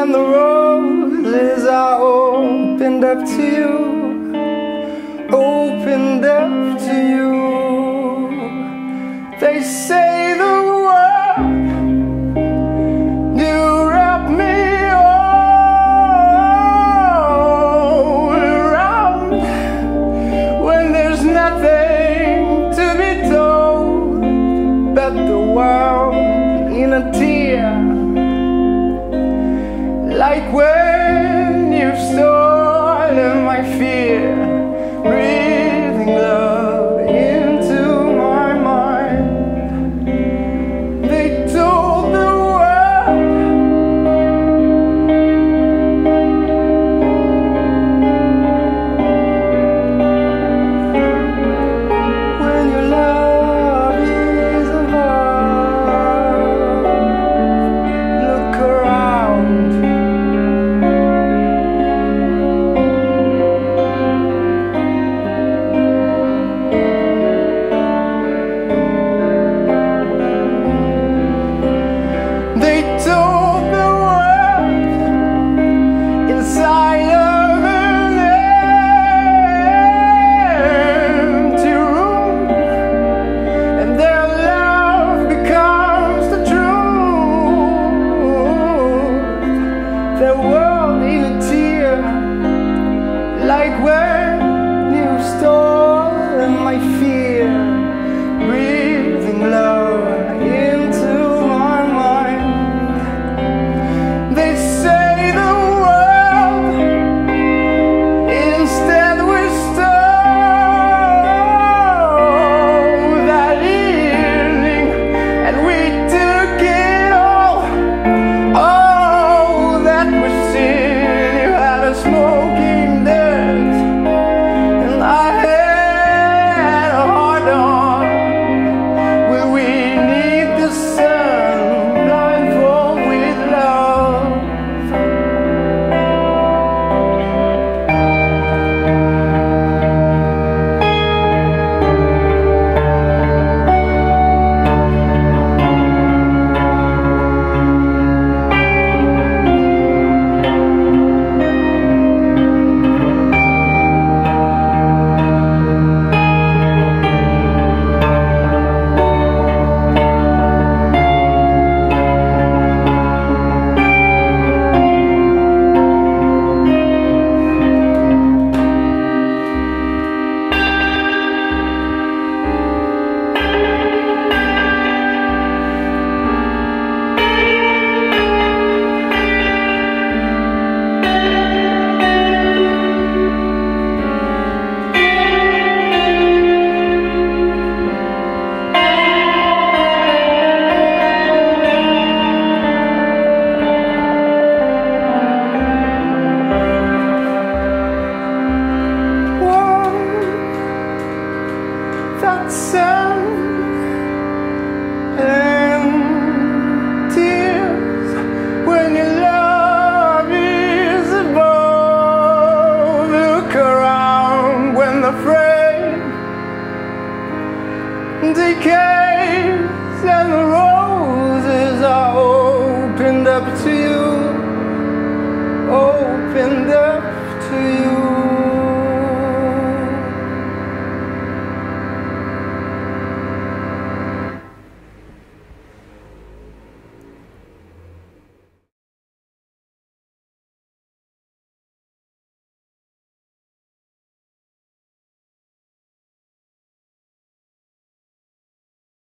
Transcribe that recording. and the roses are opened up to you, opened up to you. They say the word, you wrap me all around when there's nothing to be told but the world in a tear. Like when you've stolen my fear, breathing love into my mind. They told the world, when your love is above, look around. The world in a tear, like when you stole my fear, breathing love into my mind. They say the world, instead we stole that evening, and we took it all. Oh, smoking dirt, and I had a hard on. Will we need the sun, blindfold with love? That sound and tears when your love is above. Look around when the frame decays and the roses are opened up to you, opened up to you.